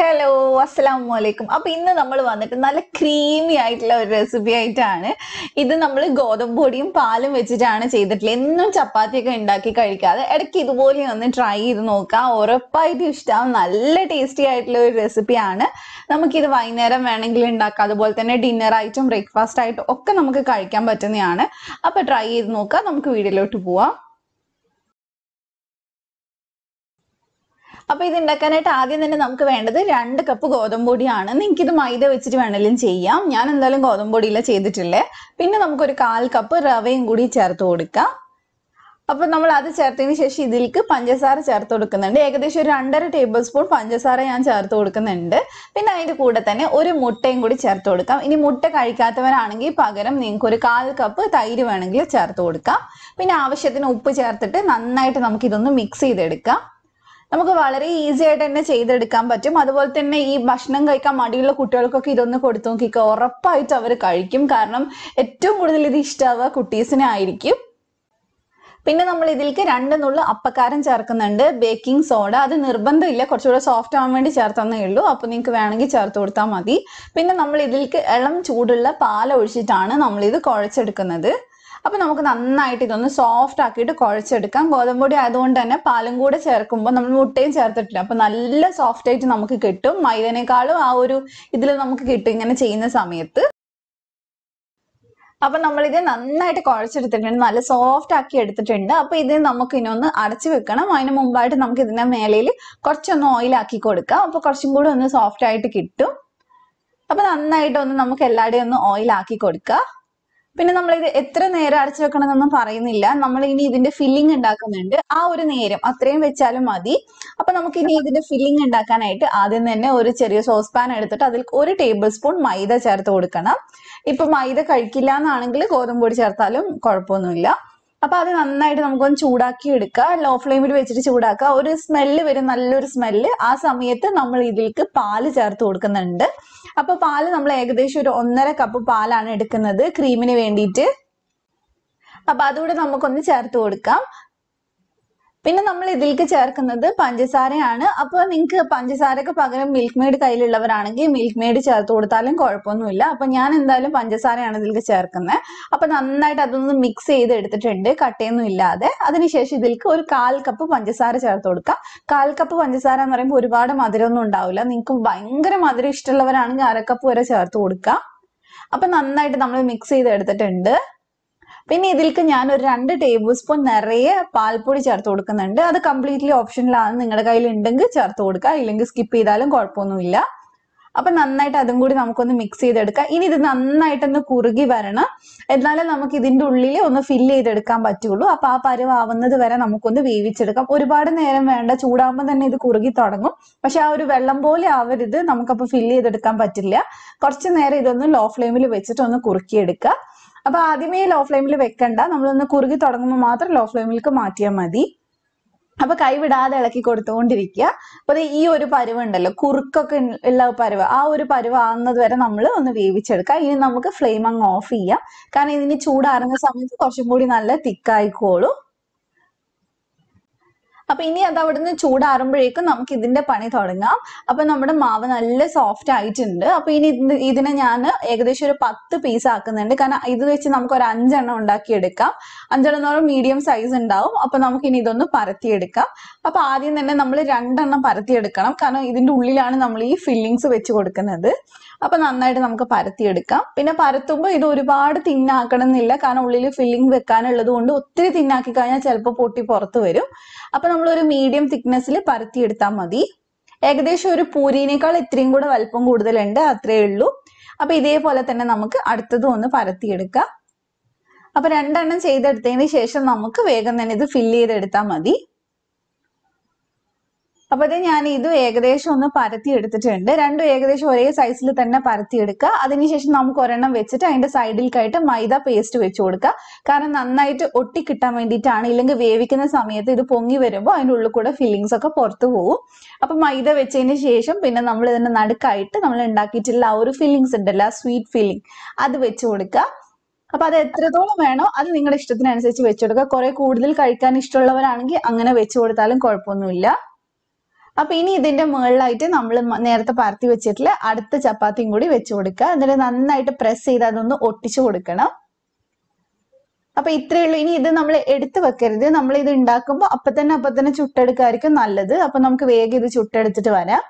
Hello, Assalamualaikum. Now we have a creamy recipe. This is a golden body and palm vegetarian. We try this. It's a tasty recipe. We have a dinner item, breakfast item. We try this. Now, we have to cup of golden body. We have to do maida, which is We have easy and easy to do this. We have to do this. We have to do this. We have to do this. We have to do this. We have to do this. We Now we have to make it soft and soft. We have to make it soft and soft. We have to make it soft and soft. We have to make it soft. Now, we have to soft and now we have to mix it up. Now, we have to fill the filling and a saucepan and a tablespoon maida. Now, we have to maida kalkila. Now, we have to make a low flame. We have to smell a little smell. Now, we will add the panchasara. Then, we will add the milkmaid. We will add the milkmaid. We will add the panchasara. Then, we will mix it. Cut it. Then, we will add a cup of panchasara. A cup of panchasara. Then I will add 2 tablespoons of palpudi. That is completely optional. You can skip it. Then mix it. This is If you have a low flame, you can use a low flame. If you have a low flame, you We have a medium thickness. We have to cut it. If you have a little bit of a little bit of a little bit of a little bit of a little bit of a little bit of അപ്പോൾ ഇനി ഇതിന്റെ മുകളിലായിട്ട് നമ്മൾ നേരത്തെ പരത്തി വെച്ചിട്ടുള്ള അടുത്ത ചപ്പാത്തിയും കൂടി വെച്ചു കൊടുക്കുക. എന്നിട്ട് നന്നായിട്ട് പ്രസ് ചെയ്ത് അതൊന്ന് ഒട്ടിച്ചു കൊടുക്കണം. അപ്പോൾ ഇത്രയേ ഉള്ളൂ. ഇനി ഇത് നമ്മൾ എടുത്തു വെക്കരുത്. നമ്മൾ ഇത് ഉണ്ടാക്കുമ്പോൾ അപ്പം തന്നെ ചുട്ടെടുക്കായിരിക്കും നല്ലത്. അപ്പോൾ നമുക്ക് വേഗം ഇത് ചുട്ടെടുത്തിട്ട് വരാം.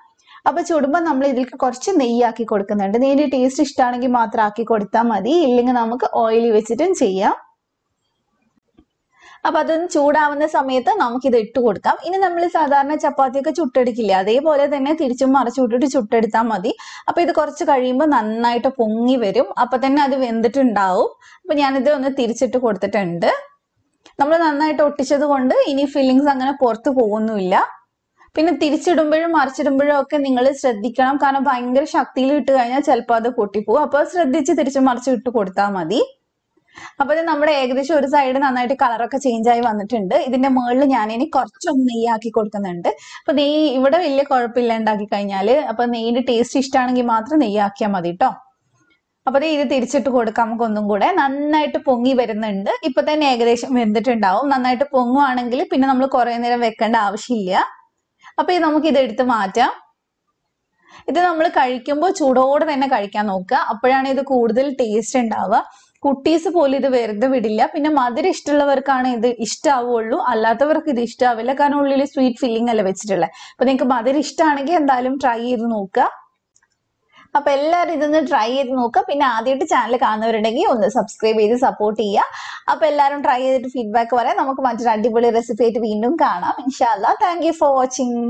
അപ്പോൾ ചുടുമ്പോൾ നമ്മൾ ഇതിലേക്ക് കുറച്ച് നെയ്യാക്കി കൊടുക്കുന്നുണ്ട്. നെയ്യ് ടേസ്റ്റ് ഇഷ്ടമാണെങ്കിൽ മാത്രം ആക്കി കൊടുത്താൽ മതി, ഇല്ലെങ്കിൽ നമുക്ക് ഓയിലി വെച്ചിട്ടും ചെയ്യാം. അപ്പൊ അതൊന്ന് ചൂടാവുന്ന സമയത്ത് നമുക്കിത് ഇട്ട് കൊടുക്കാം. ഇനി നമ്മൾ സാധാരണ ചപ്പാത്തിയൊക്കെ ചുട്ടെടുക്കില്ല, അതേപോലെ തന്നെ തിരിച്ചും മറച്ചു വിട്ടിട്ട് ചുട്ടെടുത്താൽ മതി. അപ്പൊ ഇത് കുറച്ച് കഴിയുമ്പോൾ നന്നായിട്ട് പൊങ്ങി വരും, അപ്പൊ തന്നെ അത് വെന്തിട്ടുണ്ടാവും. അപ്പൊ ഞാനിത് ഒന്ന് തിരിച്ചിട്ട് കൊടുത്തിട്ടുണ്ട്. നമ്മൾ നന്നായിട്ട് ഒട്ടിച്ചത് കൊണ്ട് ഇനി ഫില്ലിങ്സ് അങ്ങനെ പുറത്തു പോകുന്നുമില്ല. പിന്നെ തിരിച്ചിടുമ്പോഴും മറിച്ചിടുമ്പോഴും ഒക്കെ നിങ്ങൾ ശ്രദ്ധിക്കണം, കാരണം ഭയങ്കര ശക്തിയിൽ ഇട്ട് കഴിഞ്ഞാൽ ചിലപ്പോൾ അത് പൊട്ടിപ്പോകും. അപ്പൊ ശ്രദ്ധിച്ച് തിരിച്ചു മറിച്ച് ഇട്ട് കൊടുത്താൽ മതി. അപ്പൊ ഇത് നമ്മുടെ ഏകദേശം ഒരു സൈഡ് നന്നായിട്ട് കളറൊക്കെ ചേഞ്ച് ആയി വന്നിട്ടുണ്ട്. ഇതിന്റെ മുകളിൽ ഞാൻ ഇനി കുറച്ചൊന്ന് നെയ്യാക്കി കൊടുക്കുന്നുണ്ട്. അപ്പൊ നെയ്യ് ഇവിടെ വലിയ കുഴപ്പമില്ല ഉണ്ടാക്കി കഴിഞ്ഞാല്. അപ്പൊ നെയ്യുടെ ടേസ്റ്റ് ഇഷ്ടമാണെങ്കിൽ മാത്രം നെയ്യാക്കിയാൽ മതി കേട്ടോ. അപ്പൊ ഇത് തിരിച്ചിട്ട് കൊടുക്കാം. നമുക്ക് ഒന്നും കൂടെ നന്നായിട്ട് പൊങ്ങി വരുന്നുണ്ട്. ഇപ്പൊ തന്നെ ഏകദേശം വെന്തിട്ടുണ്ടാവും. നന്നായിട്ട് പൊങ്ങുവാണെങ്കിൽ പിന്നെ നമ്മൾ കുറെ നേരം വെക്കേണ്ട ആവശ്യമില്ല. അപ്പൊ ഇത് നമുക്ക് ഇത് എടുത്ത് മാറ്റാം. ഇത് നമ്മൾ കഴിക്കുമ്പോൾ ചൂടോടെ തന്നെ കഴിക്കാൻ നോക്കുക, അപ്പോഴാണ് ഇത് കൂടുതൽ ടേസ്റ്റ് ഉണ്ടാവുക. കുട്ടീസ് പോലും ഇത് വെറുതെ വിടില്ല. പിന്നെ മധുരം ഇഷ്ടമുള്ളവർക്കാണ് ഇത് ഇഷ്ടമാവുള്ളൂ, അല്ലാത്തവർക്ക് ഇത് ഇഷ്ടമാവില്ല, കാരണം ഉള്ളിൽ സ്വീറ്റ് ഫില്ലിംഗ് അല്ല വെച്ചിട്ടുള്ളത്. അപ്പൊ നിങ്ങൾക്ക് മധുരം ഇഷ്ടമാണെങ്കിൽ എന്തായാലും ട്രൈ ചെയ്ത് നോക്കുക. അപ്പൊ എല്ലാവരും ഇതൊന്ന് ട്രൈ ചെയ്ത് നോക്കുക. പിന്നെ ആദ്യമായിട്ട് ചാനൽ കാണുന്നവരുണ്ടെങ്കിൽ ഒന്ന് സബ്സ്ക്രൈബ് ചെയ്ത് സപ്പോർട്ട് ചെയ്യുക. അപ്പൊ എല്ലാവരും ട്രൈ ചെയ്തിട്ട് ഫീഡ്ബാക്ക് പറയാം. നമുക്ക് മറ്റൊരു അടിപൊളി റെസിപ്പി ആയിട്ട് വീണ്ടും കാണാം. ഇൻഷാ അല്ലാഹ്. Thank you for watching.